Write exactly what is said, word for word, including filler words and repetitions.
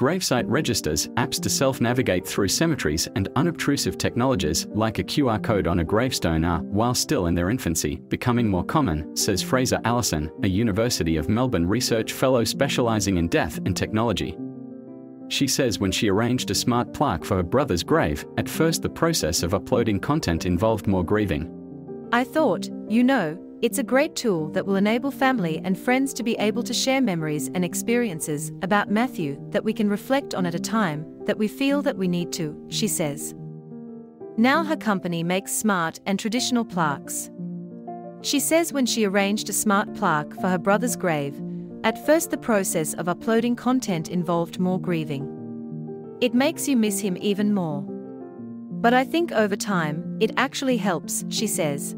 Gravesite registers, apps to self-navigate through cemeteries, and unobtrusive technologies like a Q R code on a gravestone are, while still in their infancy, becoming more common, says Fraser Allison, a University of Melbourne research fellow specialising in death and technology. She says when she arranged a smart plaque for her brother's grave, at first the process of uploading content involved more grieving. I thought, you know, it's a great tool that will enable family and friends to be able to share memories and experiences about Matthew that we can reflect on at a time that we feel that we need to, she says. Now her company makes smart and traditional plaques. She says when she arranged a smart plaque for her brother's grave, at first the process of uploading content involved more grieving. It makes you miss him even more. But I think over time, it actually helps, she says.